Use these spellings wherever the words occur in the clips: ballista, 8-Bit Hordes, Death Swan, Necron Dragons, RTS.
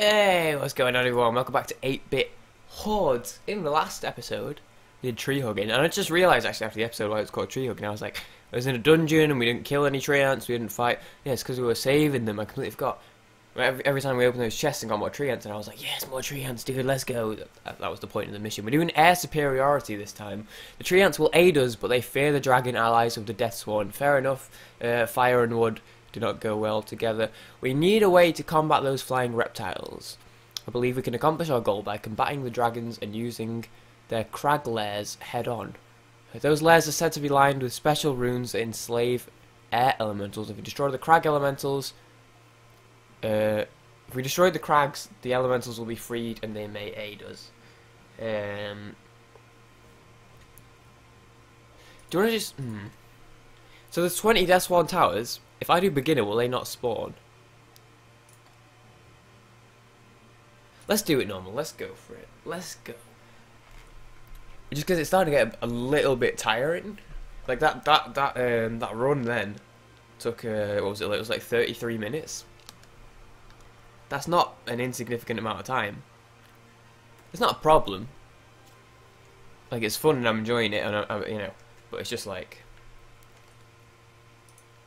Hey, what's going on everyone? Welcome back to 8-Bit Hordes. In the last episode, we did tree hugging, and I just realised actually after the episode why it was called tree hugging. I was like, I was in a dungeon and we didn't kill any tree ants, we didn't fight. Yeah, it's because we were saving them, I completely forgot. Every time we opened those chests and got more tree ants, and I was like, yes, more tree ants, dude, let's go. That was the point of the mission. We're doing air superiority this time. The tree ants will aid us, but they fear the dragon allies of the Death Swan. Fair enough, fire and wood do not go well together. We need a way to combat those flying reptiles. I believe we can accomplish our goal by combating the dragons and using their crag lairs head on. Those lairs are said to be lined with special runes that enslave air elementals. If we destroy the crag elementals, if we destroy the crags, the elementals will be freed and they may aid us. Do you want to just... So there's 20 Death Swan towers. If I do beginner, will they not spawn? Let's do it normal. Let's go for it. Let's go. Just because it's starting to get a little bit tiring. Like that run then took what was it? It was like 33 minutes. That's not an insignificant amount of time. It's not a problem. Like, it's fun and I'm enjoying it, and I you know, but it's just like.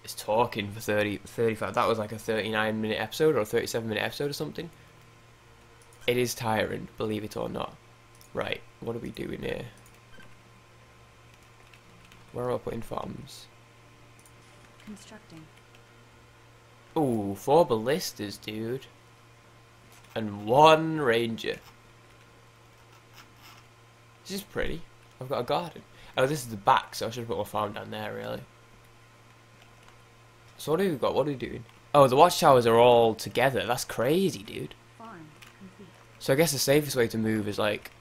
It's talking for 35. That was like a 39-minute episode or a 37-minute episode or something. It is tiring, believe it or not. Right, what are we doing here? Where are we putting farms? Constructing. Ooh, 4 ballistas, dude. And 1 ranger. This is pretty. I've got a garden. Oh, this is the back, so I should put my farm down there, really. So what have we got? What are we doing? Oh, the watchtowers are all together. That's crazy, dude. So I guess the safest way to move is like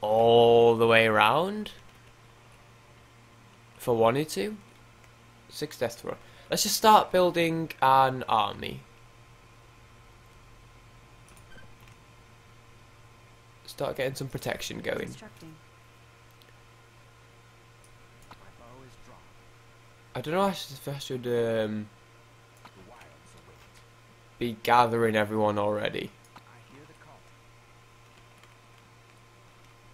all the way around. If I wanted to. 6 death row. Let's just start building an army. Start getting some protection going. I don't know if I should be gathering everyone already.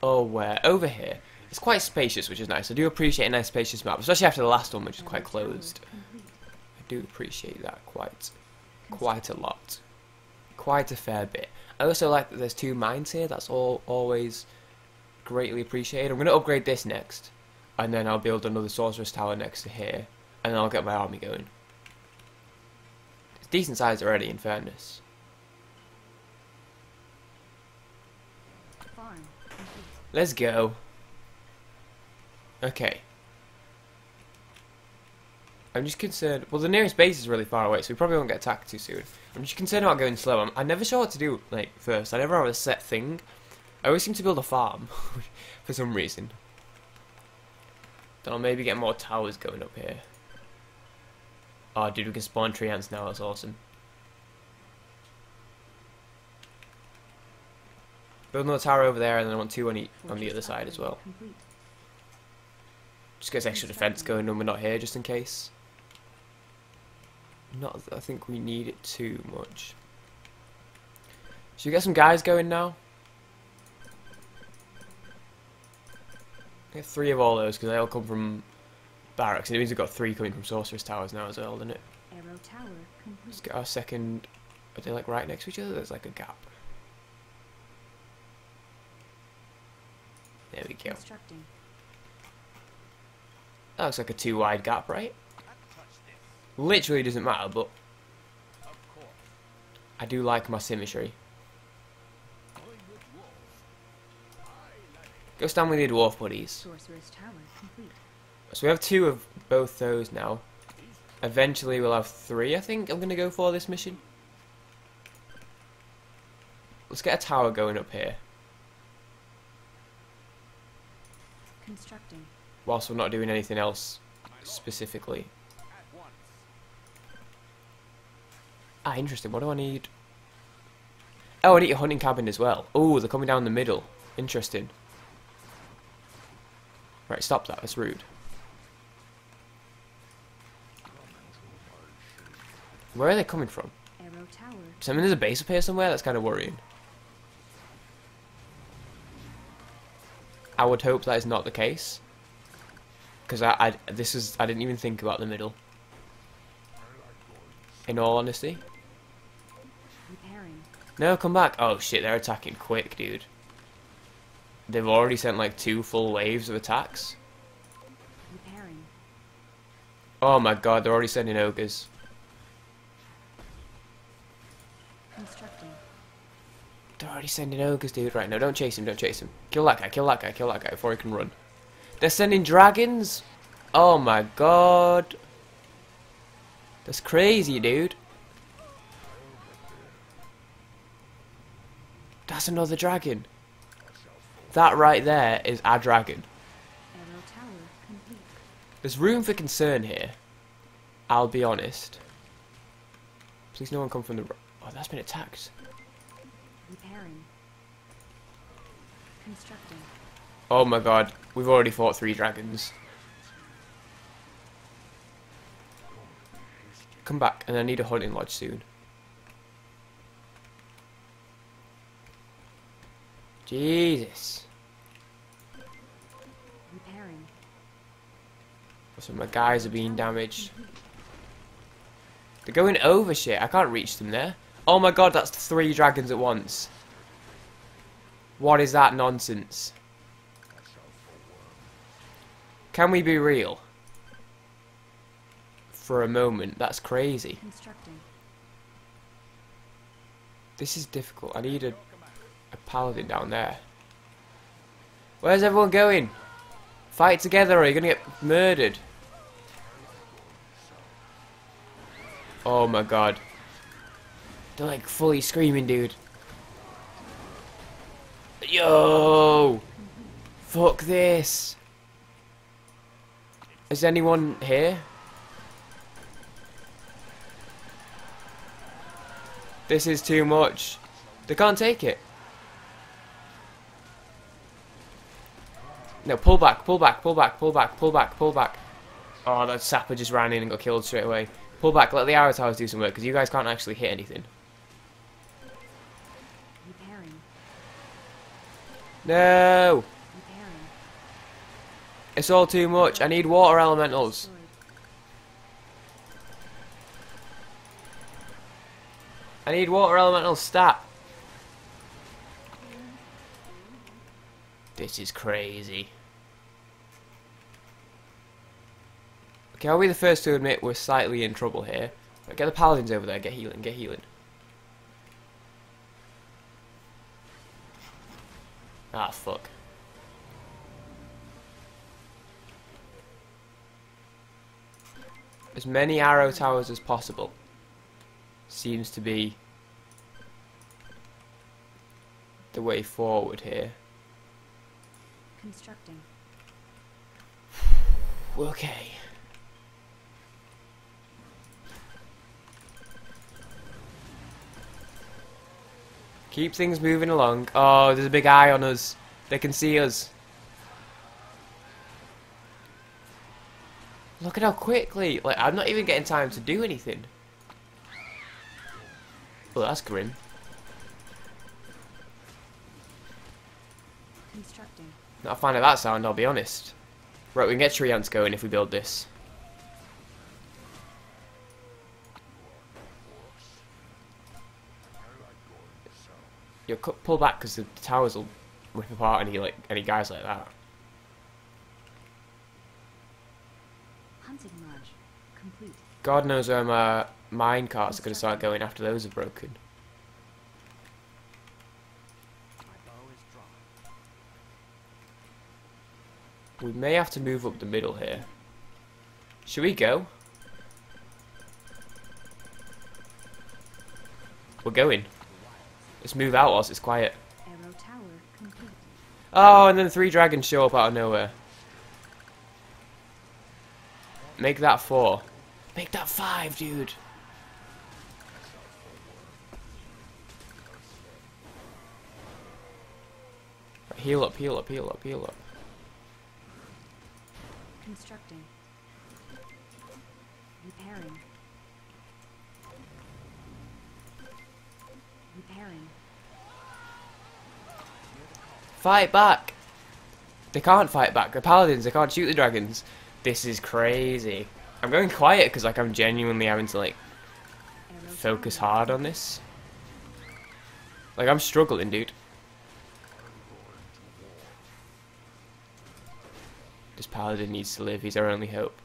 Oh, where? Over here. It's quite spacious, which is nice. I do appreciate a nice spacious map, especially after the last one, which is quite closed. I do appreciate that quite a lot. Quite a fair bit. I also like that there's 2 mines here. That's all always greatly appreciated. I'm going to upgrade this next. And then I'll build another sorceress tower next to here, and then I'll get my army going. It's decent size already, in fairness. Farm. Let's go. Okay. I'm just concerned. Well, the nearest base is really far away, so we probably won't get attacked too soon. I'm just concerned about going slow. I'm never sure what to do. Like first, I never have a set thing. I always seem to build a farm for some reason. Then I'll maybe get more towers going up here. Oh, dude, we can spawn tree ants now. That's awesome. Build another tower over there, and then I want 2 on the other side as well. Just gets extra defense going when we're not here, just in case. Not that I think we need it too much. Should we get some guys going now? I get 3 of all those because they all come from barracks. It means we've got 3 coming from sorceress towers now as well, doesn't it? Arrow tower complete. Let's get our second. Are they like right next to each other? There's like a gap. There we go. That looks like a too wide gap, right? Literally doesn't matter, but I do like my symmetry. Go stand with your dwarf buddies. So we have 2 of both those now. Eventually we'll have 3, I think I'm going to go for this mission. Let's get a tower going up here. Constructing. Whilst we're not doing anything else specifically. Ah, interesting. What do I need? Oh, I need a hunting cabin as well. Oh, they're coming down the middle. Interesting. Right, stop that, that's rude. Where are they coming from? Arrow Tower. So, I mean, there's a base up here somewhere. That's kind of worrying. I would hope that is not the case, because I didn't even think about the middle. In all honesty. No, come back. Oh shit, they're attacking quick, dude. They've already sent like 2 full waves of attacks. Oh my god, they're already sending ogres. They're already sending ogres, dude. Right, no, don't chase him, don't chase him. Kill that guy, kill that guy, kill that guy before he can run. They're sending dragons? Oh my god. That's crazy, dude. That's another dragon. That right there is our dragon. There's room for concern here. I'll be honest. Please no one come from the... Oh, that's been attacked. Repairing. Constructing. Oh my god. We've already fought 3 dragons. Come back, and I need a hunting lodge soon. Jesus. Repairing. So my guys are being damaged. They're going over shit. I can't reach them there. Oh my god, that's 3 dragons at once. What is that nonsense? Can we be real? For a moment, that's crazy. This is difficult. I need a paladin down there. Where's everyone going? Fight together or you're gonna get murdered. Oh my god. They're like fully screaming, dude. Yo! Fuck this! Is anyone here? This is too much. They can't take it. No, pull back, pull back, pull back, pull back, pull back, pull back. Oh, that sapper just ran in and got killed straight away. Pull back, let the arrow towers do some work, because you guys can't actually hit anything. Repairing. No! Repairing. It's all too much. I need water elementals. I need water elementals, stat. This is crazy. Okay, I'll be the first to admit we're slightly in trouble here. Right, get the paladins over there, get healing, get healing. Ah, fuck. As many arrow towers as possible. Seems to be the way forward here. Constructing. Okay. Keep things moving along. Oh, there's a big eye on us. They can see us. Look at how quickly. Like, I'm not even getting time to do anything. Well, that's grim. Constructing. Not a fan of that sound, I'll be honest. Right, we can get tree ants going if we build this. You'll pull back because the towers will rip apart any guys like that. Hunting lodge complete. God knows where my mine carts are going to start going after those are broken. We may have to move up the middle here. Should we go? We're going. Let's move out whilst it's quiet. Arrow tower complete. Oh, and then 3 dragons show up out of nowhere. Make that 4. Make that 5, dude. Right, heal up, heal up, heal up, heal up. Constructing. Repairing. Terran. Fight back! They can't fight back. They're paladins. They can't shoot the dragons. This is crazy. I'm going quiet because like I'm genuinely having to like focus hard on this. Like I'm struggling, dude. This paladin needs to live. He's our only hope.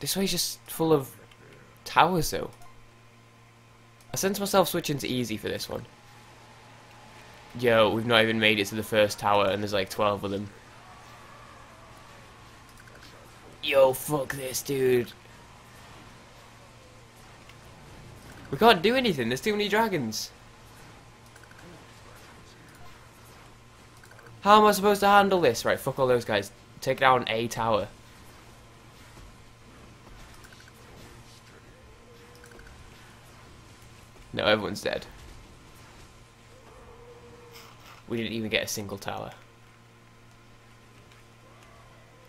This way's just full of towers, though. I sense myself switching to easy for this one. Yo, we've not even made it to the first tower, and there's like 12 of them. Yo, fuck this, dude. We can't do anything. There's too many dragons. How am I supposed to handle this? Right, fuck all those guys. Take down a tower. No, everyone's dead. We didn't even get a single tower.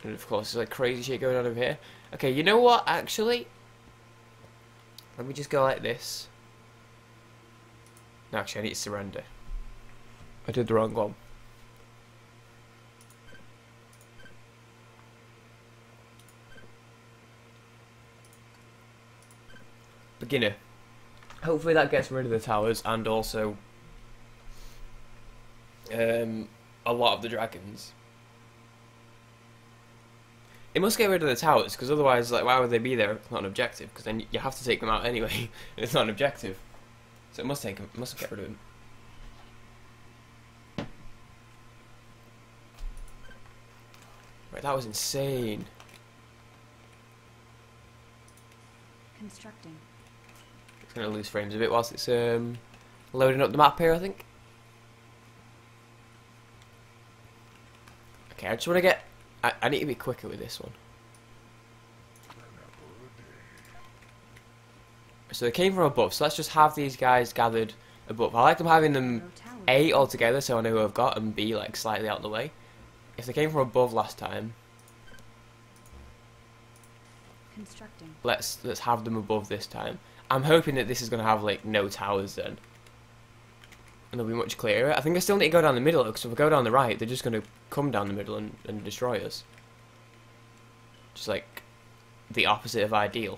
And of course, there's like crazy shit going on over here. Okay, you know what, actually? Let me just go like this. No, actually, I need to surrender. I did the wrong one. Beginner. Hopefully that gets rid of the towers and also a lot of the dragons. It must get rid of the towers because otherwise, like, why would they be there if it's not an objective? Because then you have to take them out anyway. It's not an objective, so it must take them. It must get rid of them. Right, that was insane. Constructing. Gonna lose frames a bit whilst it's loading up the map here, I think. Okay, I just want to get... I need to be quicker with this one. So they came from above, so let's just have these guys gathered above. I like them having them A, all together, so I know who I've got, and B, like, slightly out of the way. If they came from above last time... Constructing. Let's have them above this time. I'm hoping that this is going to have, like, no towers then. And they'll be much clearer. I think I still need to go down the middle, because if I go down the right, they're just going to come down the middle and destroy us. Just, like, the opposite of ideal.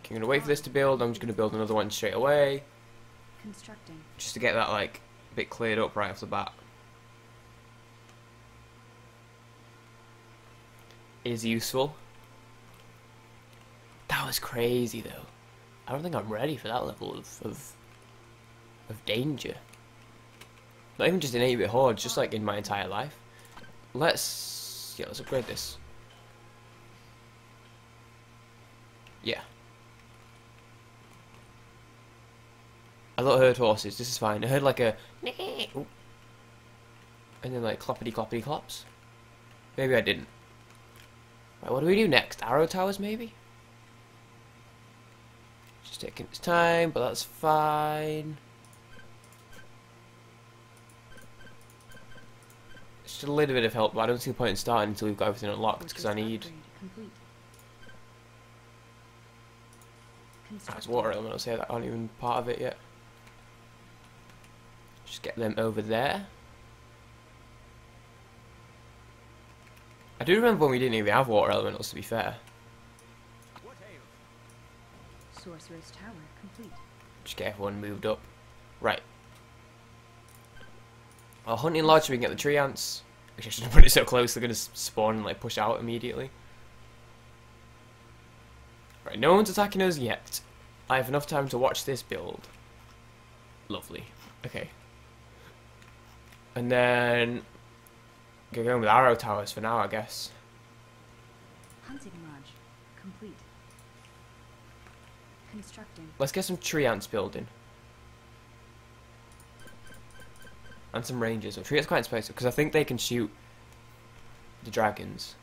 Okay, I'm going to wait for this to build. I'm just going to build another one straight away. Constructing. Just to get that, like, bit cleared up right off the bat. Is useful. That was crazy, though. I don't think I'm ready for that level of danger. Not even just in 8-Bit Hordes, just like in my entire life. Let's upgrade this. Yeah. I thought I heard horses. This is fine. I heard like a and then like cloppity cloppity clops. Maybe I didn't. Right, what do we do next? Arrow towers, maybe. Just taking its time, but that's fine. It's just a little bit of help, but I don't see the point in starting until we've got everything unlocked, because I need... Oh, it's water elementals here, that aren't even part of it yet. Just get them over there. I do remember when we didn't even have water elementals, to be fair. Sorcerer's Tower complete. Just get everyone moved up. Right. I'll hunt in lodge so we can get the tree ants. Which I shouldn't put it so close, they're going to spawn and like push out immediately. Right, no one's attacking us yet. I have enough time to watch this build. Lovely. Okay. And then... Go going with arrow towers for now, I guess. Hunting lodge complete. Constructing. Let's get some tree ants building. And some rangers. Well, tree ants are quite expensive because I think they can shoot the dragons.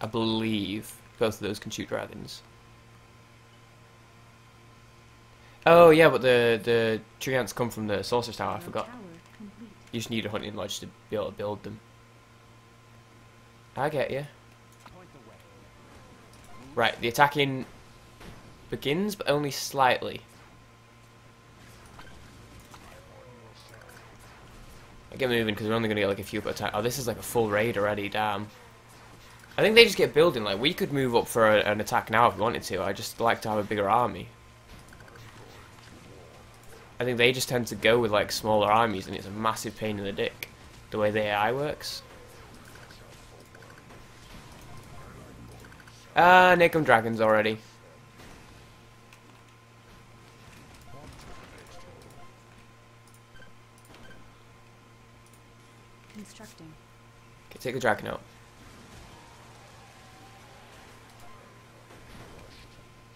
I believe both of those can shoot dragons. Oh yeah, but the tree ants come from the Sorcerer's Tower, I forgot. You just need a hunting lodge to be able to build them. I get you. Right, the attacking begins, but only slightly. I get moving because we're only going to get like a few per attack. Oh, this is like a full raid already, damn. I think they just get building. Like, we could move up for an attack now if we wanted to. I just like to have a bigger army. I think they just tend to go with like smaller armies, and it's a massive pain in the dick the way the AI works. Necron Dragons already. Constructing. Okay, take the dragon out.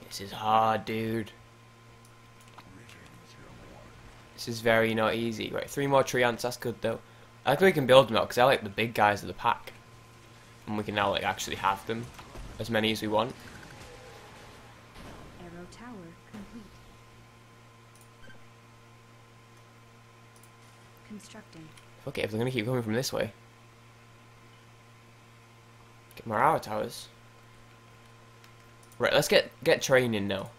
This is hard, dude. This is very not easy. Right, 3 more tree ants, that's good though. I think we can build them out because I like the big guys of the pack. And we can now like actually have them. As many as we want. Arrow tower complete. Constructing. Okay, if they're gonna keep coming from this way. Get more arrow towers. Right, let's get training now.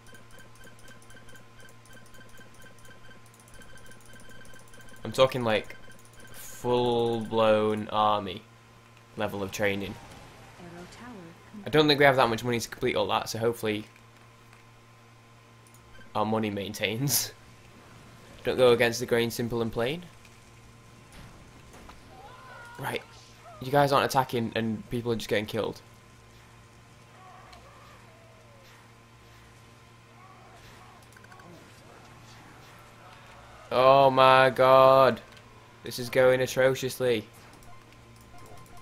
I'm talking like full blown army level of training. I don't think we have that much money to complete all that, so hopefully our money maintains. Don't go against the grain, simple and plain. Right, you guys aren't attacking and people are just getting killed. Oh my god, this is going atrociously.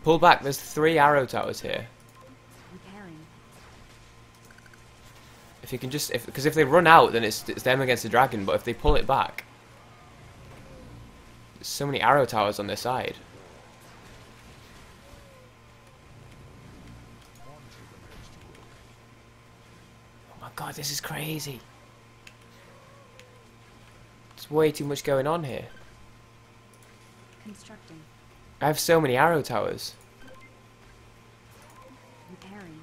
Pull back, there's 3 arrow towers here. If you can just, because if they run out, then it's them against the dragon. But if they pull it back, there's so many arrow towers on their side. Oh my god, this is crazy. There's way too much going on here. Constructing. I have so many arrow towers. Repairing.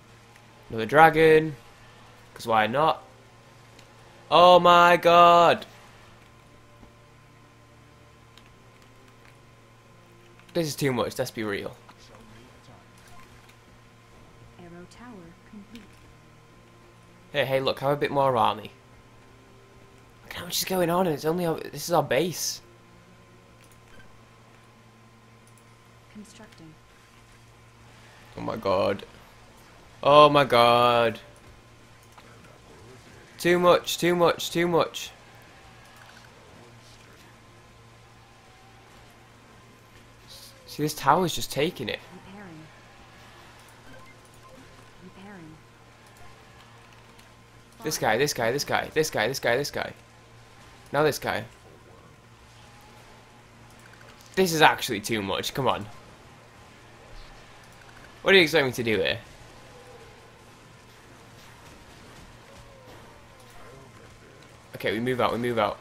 Another dragon. Because why not? Oh my god! This is too much, let's be real. Arrow tower complete. Hey, hey, look, have a bit more army. Look how much is going on, and it's only our, this is our base. Constructing. Oh my god. Oh my god. Too much, too much, too much. See, this tower's just taking it. Repairing. Repairing. This guy, this guy, this guy, this guy, this guy, this guy. Now this guy. This is actually too much, come on. What do you expect me to do here? Okay, we move out, we move out.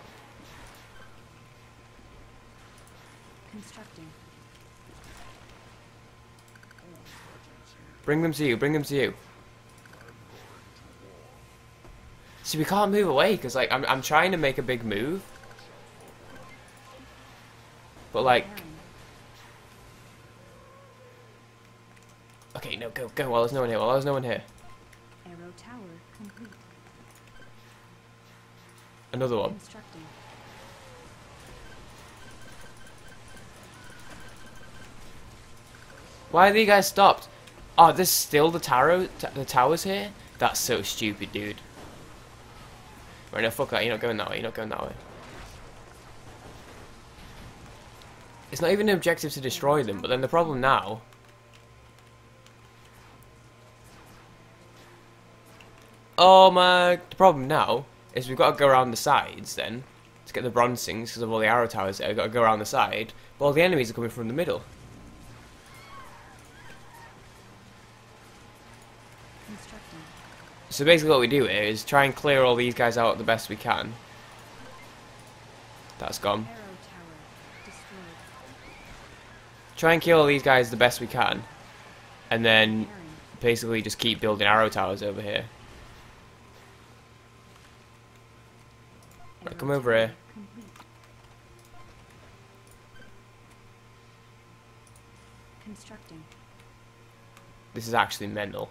Constructing. Bring them to you, bring them to you. See, we can't move away, because like, I'm trying to make a big move. But like... Okay, no, go, go, while there's no one here, while there's no one here. Arrow tower complete. Another one. Why have you guys stopped? Oh, there's still the towers here? That's so stupid, dude. Right, no, fuck that. You're not going that way. You're not going that way. It's not even an objective to destroy them, but then the problem now... Oh my... The problem now... is we've got to go around the sides then to get the bronze things because of all the arrow towers there. We've got to go around the side, but all the enemies are coming from the middle. So basically what we do here is try and clear all these guys out the best we can. That's gone. Try and kill all these guys the best we can, and then basically just keep building arrow towers over here. Right, come over here. Constructing. This is actually mental.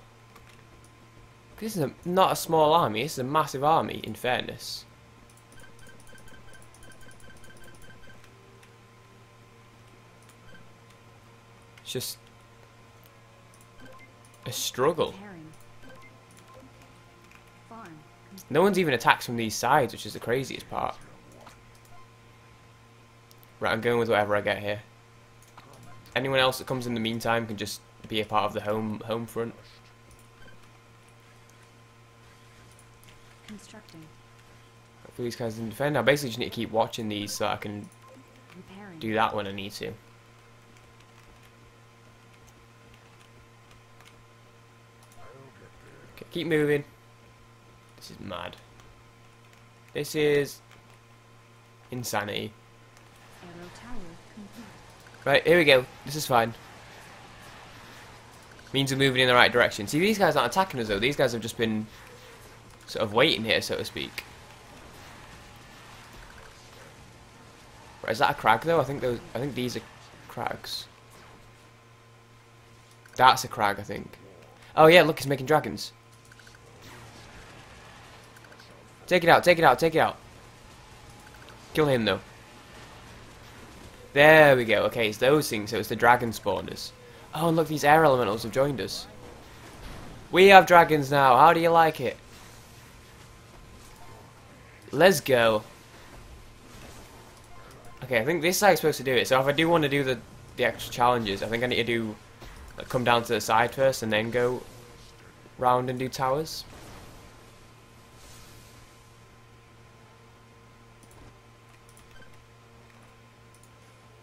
This is not a small army, this is a massive army, in fairness. It's just a struggle. No one's even attacked from these sides, which is the craziest part. Right, I'm going with whatever I get here. Anyone else that comes in the meantime can just be a part of the home front. Constructing. Hopefully these guys didn't defend. I basically just need to keep watching these so I can do that when I need to. Okay, keep moving. This is mad. This is insanity. Right, here we go. This is fine. Means we're moving in the right direction. See, these guys aren't attacking us though. These guys have just been sort of waiting here, so to speak. Right, is that a crag though? I think these are crags. That's a crag, I think. Oh yeah, look, he's making dragons. Take it out, take it out, take it out. Kill him though. There we go. Okay, it's those things, so it's the dragon spawners. Oh, and look, these air elementals have joined us. We have dragons now. How do you like it? Let's go. Okay, I think this side's supposed to do it. So if I do want to do the extra challenges, I think I need to do come down to the side first and then go round and do towers.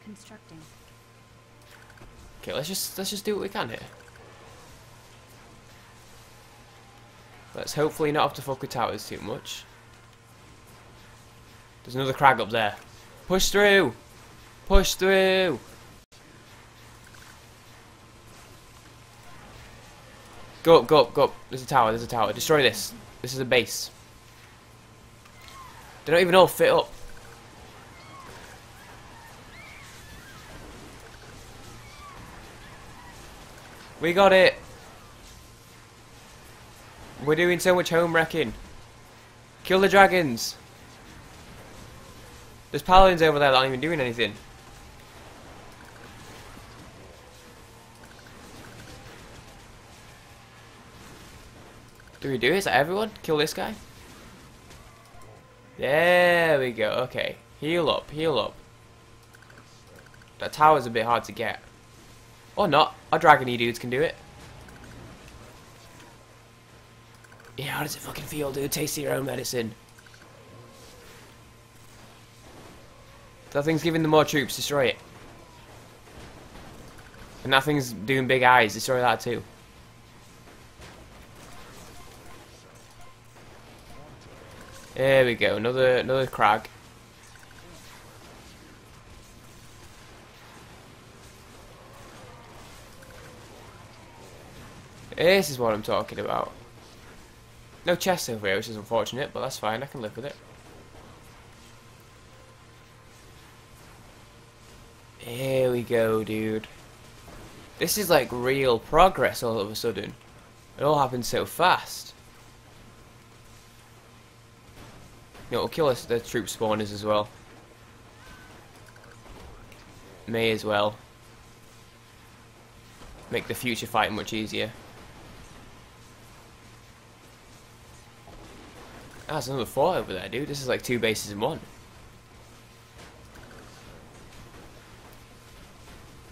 Constructing. Okay, let's just do what we can here. Let's hopefully not have to fuck with towers too much. There's another crag up there. Push through! Push through! Go up, go up, go up. There's a tower, there's a tower. Destroy this. This is a base. They don't even all fit up. We got it! We're doing so much home wrecking. Kill the dragons! There's paladins over there that aren't even doing anything. Do we do it? Is that everyone? Kill this guy? There we go, okay. Heal up, heal up. That tower's a bit hard to get. Or not. Our dragony dudes can do it. Yeah, how does it fucking feel, dude? Taste your own medicine. That thing's giving them more troops. Destroy it. And that thing's doing big eyes. Destroy that too. There we go. Another crag. This is what I'm talking about. No chests over here, which is unfortunate, but that's fine. I can live with it. Here we go, dude. This is like real progress all of a sudden. It all happened so fast. You know, it'll kill us, the troop spawners as well. May as well. Make the future fight much easier. Ah, there's another fort over there, dude. This is like two bases in one.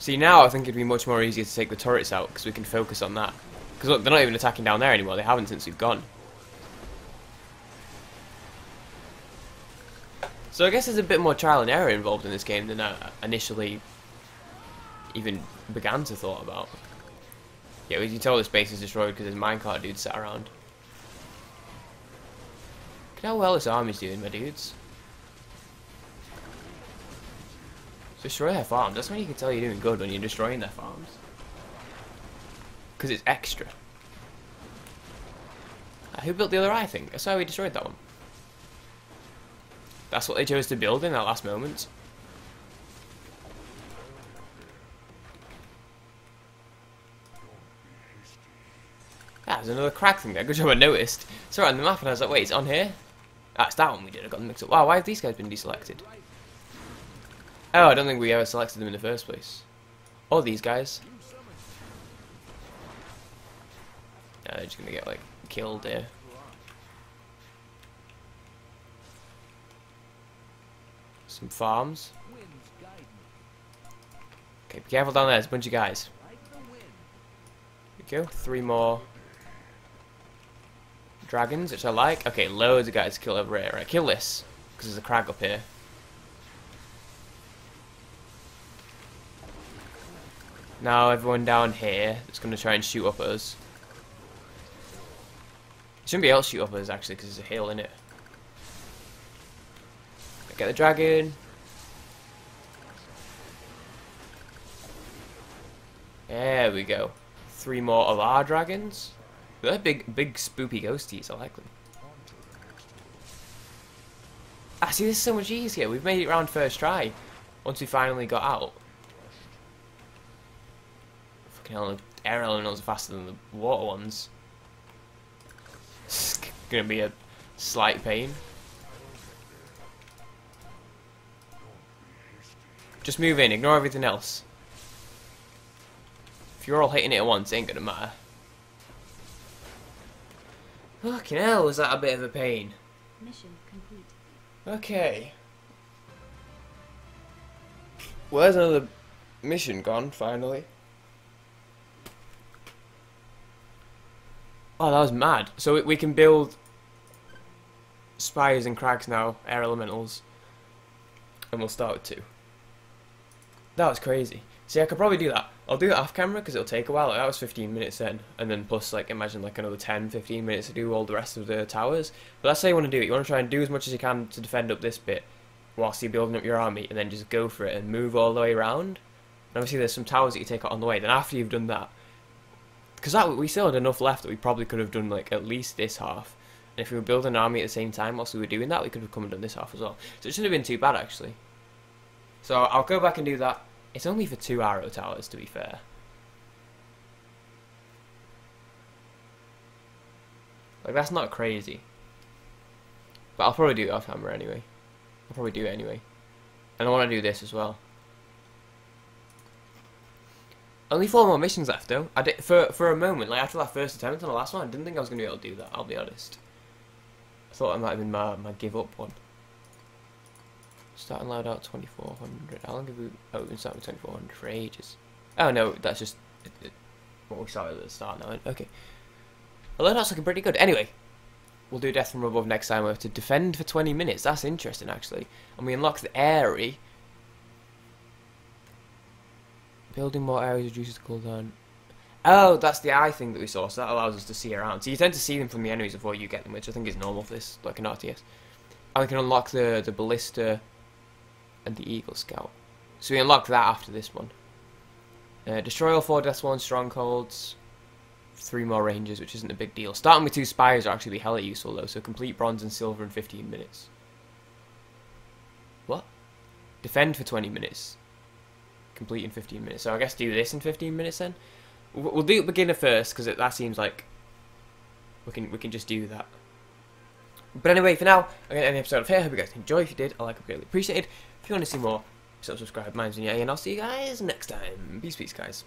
See, now I think it'd be much more easier to take the turrets out, because we can focus on that. Because look, they're not even attacking down there anymore. They haven't since we've gone. So I guess there's a bit more trial and error involved in this game than I initially even began to thought about. Yeah, we can tell this base is destroyed because there's minecart dudes sat around. Look at how well this army's doing, my dudes. Destroy their farms. That's when you can tell you're doing good, when you're destroying their farms. Because it's extra. Who built the other eye thing? I saw we destroyed that one. That's what they chose to build in that last moment. Ah, there's another crack thing there. Good job I noticed. Saw it on the map and I was like, wait, it's on here? That's that one we did. I got them mixed up. Wow, why have these guys been deselected? Oh, I don't think we ever selected them in the first place. Or these guys. No, they're just gonna get, like, killed here. Some farms. Okay, be careful down there. There's a bunch of guys. There we go. 3 more dragons, which I like. Okay, loads of guys to kill over here. Right, kill this, because there's a crag up here. Now everyone down here is going to try and shoot up at us. Shouldn't be able to shoot up at us, actually, because there's a hill, innit? Get the dragon. There we go. 3 more of our dragons. They're big spoopy ghosties, I like them. Ah, see, this is so much easier. We've made it round first try. Once we finally got out. Fucking hell, the air elementals are faster than the water ones. It's gonna be a slight pain. Just move in, ignore everything else. If you're all hitting it at once, it ain't gonna matter. Fucking hell, was that a bit of a pain. Mission complete. Okay. Where's another mission gone, finally? Oh, that was mad. So we can build spires and crags now, air elementals. And we'll start with 2. That was crazy. See, I could probably do that. I'll do that off camera because it'll take a while. Like, that was 15 minutes then. And then plus, like, imagine like another 10, 15 minutes to do all the rest of the towers. But that's how you want to do it. You want to try and do as much as you can to defend up this bit whilst you're building up your army, and then just go for it and move all the way around. And obviously there's some towers that you take out on the way. Then after you've done that, because that we still had enough left that we probably could have done like at least this half. And if we were building an army at the same time whilst we were doing that, we could have come and done this half as well. So it shouldn't have been too bad, actually. So I'll go back and do that. It's only for 2 arrow towers, to be fair. Like, that's not crazy. But I'll probably do it off camera anyway. I'll probably do it anyway. And I want to do this as well. Only 4 more missions left, though. I did, for a moment, like after that first attempt on the last one, I didn't think I was going to be able to do that, I'll be honest. I thought it might have been my give-up one. Starting load out 2400. How long have we... Oh, we've been starting with 2400 for ages. Oh, no, that's just what we started at the start now. Okay. The loadout's looking pretty good. Anyway, we'll do Death from Above next time. We have to defend for 20 minutes. That's interesting, actually. And we unlock the airy. Building more areas reduces the cooldown. Oh, that's the eye thing that we saw. So that allows us to see around. So you tend to see them from the enemies before you get them, which I think is normal for this, like an RTS. And we can unlock the ballista... and the Eagle Scout. So we unlock that after this one. Destroy all 4 Death Swan strongholds. 3 more ranges, which isn't a big deal. Starting with 2 spires are actually hella useful though. So complete bronze and silver in 15 minutes. What? Defend for 20 minutes. Complete in 15 minutes. So I guess do this in 15 minutes then. We'll do beginner first because that seems like we can just do that. But anyway, for now, I'm going to end the episode of here. I hope you guys enjoyed. If you did, I like it, greatly appreciated. If you want to see more, so subscribe, mine's in here, and I'll see you guys next time. Peace, guys.